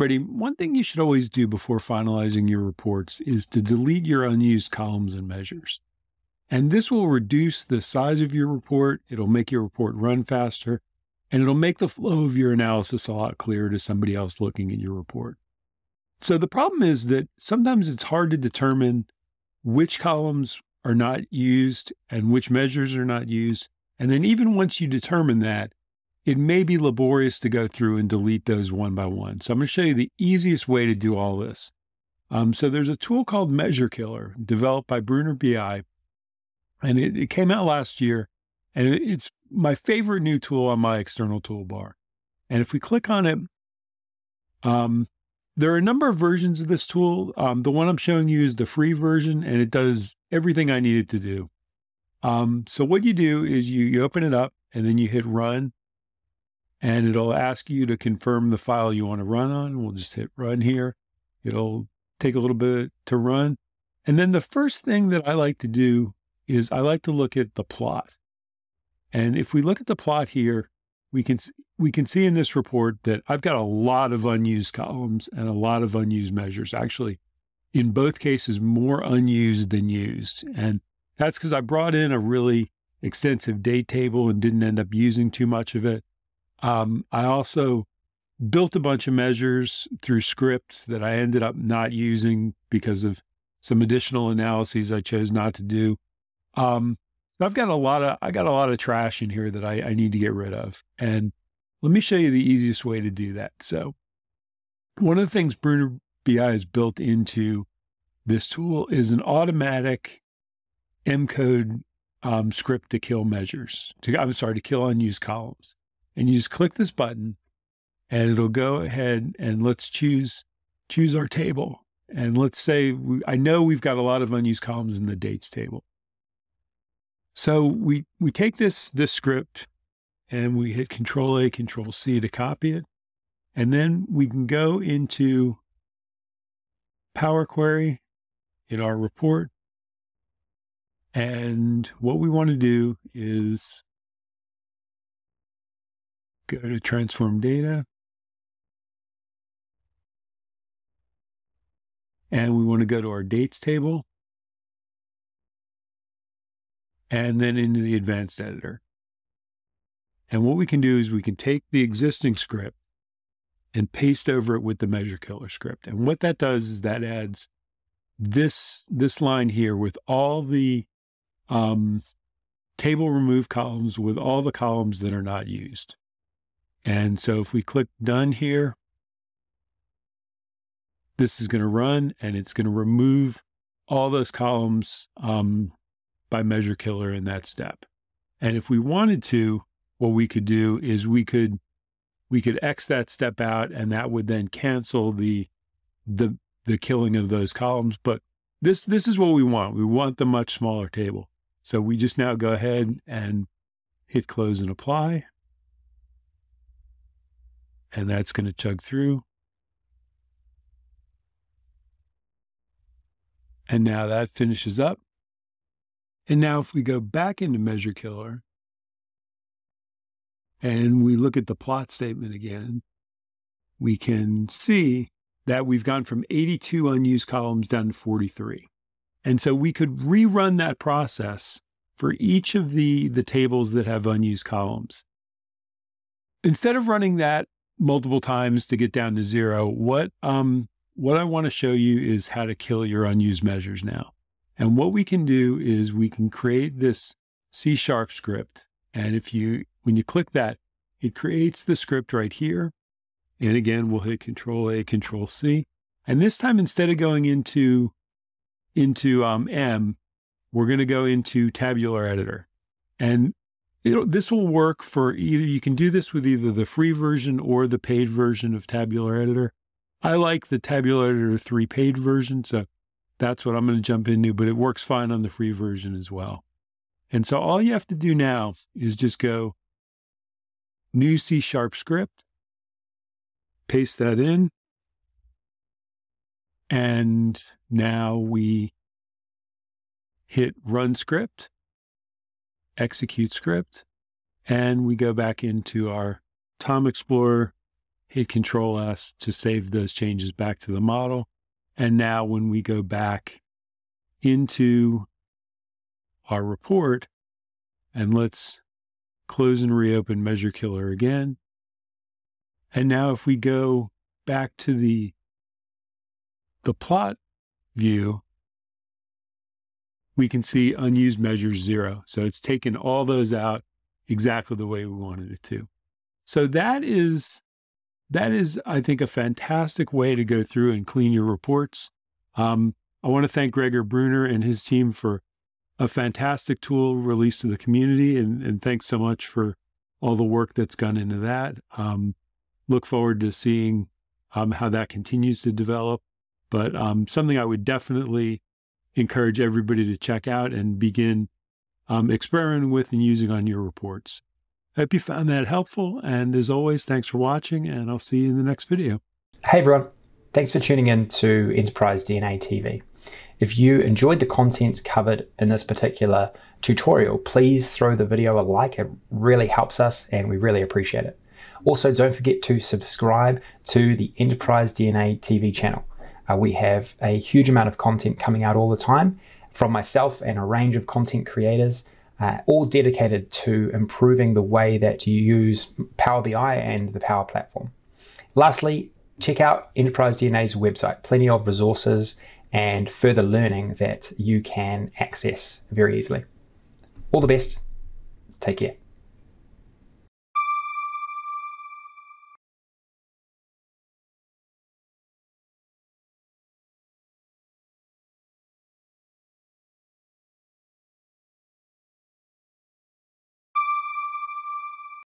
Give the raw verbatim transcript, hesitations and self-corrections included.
everybody, one thing you should always do before finalizing your reports is to delete your unused columns and measures. And this will reduce the size of your report, it'll make your report run faster, and it'll make the flow of your analysis a lot clearer to somebody else looking at your report. So the problem is that sometimes it's hard to determine which columns are not used and which measures are not used. And then even once you determine that, it may be laborious to go through and delete those one by one. So I'm going to show you the easiest way to do all this. Um, so there's a tool called Measure Killer developed by Brunner B I. And it, it came out last year, and it, it's my favorite new tool on my external toolbar. And if we click on it, um, there are a number of versions of this tool. Um, the one I'm showing you is the free version, and it does everything I need it to do. Um, so what you do is you, you open it up, and then you hit run, and it'll ask you to confirm the file you want to run on. We'll just hit run here. It'll take a little bit to run. And then the first thing that I like to do is I like to look at the plot. And if we look at the plot here, we can, we can see in this report that I've got a lot of unused columns and a lot of unused measures. Actually, in both cases, more unused than used. And that's because I brought in a really extensive date table and didn't end up using too much of it. Um, I also built a bunch of measures through scripts that I ended up not using because of some additional analyses I chose not to do. Um, I've got a lot of, I got a lot of trash in here that I, I need to get rid of. And let me show you the easiest way to do that. So one of the things Brunner B I has built into this tool is an automatic M code um, script to kill measures, to, I'm sorry, to kill unused columns. And you just click this button and it'll go ahead and let's choose, choose our table. And let's say, we, I know we've got a lot of unused columns in the dates table. So we, we take this, this script and we hit control A, control C to copy it. And then we can go into Power Query in our report. And what we want to do is go to transform data. And we want to go to our dates table. And then into the advanced editor. And what we can do is we can take the existing script and paste over it with the Measure Killer script. And what that does is that adds this, this line here with all the um, table remove columns with all the columns that are not used. And so if we click done here, this is going to run and it's going to remove all those columns um, by Measure Killer in that step. And if we wanted to, what we could do is we could, we could X that step out and that would then cancel the, the, the killing of those columns. But this, this is what we want. We want the much smaller table. So we just now go ahead and hit close and apply. And that's going to chug through. And now that finishes up. And now if we go back into Measure Killer and we look at the plot statement again, we can see that we've gone from eighty-two unused columns down to forty-three. And so we could rerun that process for each of the, the tables that have unused columns. Instead of running that multiple times to get down to zero, what, um, what I want to show you is how to kill your unused measures now. And what we can do is we can create this C sharp script. And if you, when you click that, it creates the script right here. And again, we'll hit control A, control C. And this time, instead of going into, into um, M, we're going to go into Tabular Editor. And it'll, this will work for either, you can do this with either the free version or the paid version of Tabular Editor. I like the Tabular Editor three paid version, so that's what I'm going to jump into, but it works fine on the free version as well. And so all you have to do now is just go new C sharp script, paste that in. And now we hit run script, execute script, and we go back into our Tom Explorer hit Control S to save those changes back to the model. And now when we go back into our report, and let's close and reopen Measure Killer again. And now if we go back to the, the plot view, we can see unused measure zero. So it's taken all those out exactly the way we wanted it to. So that is, that is, I think, a fantastic way to go through and clean your reports. Um, I want to thank Gregor Brunner and his team for a fantastic tool released to the community. And, and thanks so much for all the work that's gone into that. Um, look forward to seeing um, how that continues to develop. But um, something I would definitely encourage everybody to check out and begin um, experimenting with and using on your reports. Hope you found that helpful. And as always, thanks for watching, and I'll see you in the next video. Hey, everyone. Thanks for tuning in to Enterprise D N A T V. If you enjoyed the contents covered in this particular tutorial, please throw the video a like. It really helps us, and we really appreciate it. Also, don't forget to subscribe to the Enterprise D N A T V channel. Uh, we have a huge amount of content coming out all the time from myself and a range of content creators, uh, all dedicated to improving the way that you use Power B I and the Power Platform. Lastly, check out Enterprise D N A's website. Plenty of resources and further learning that you can access very easily. All the best. Take care.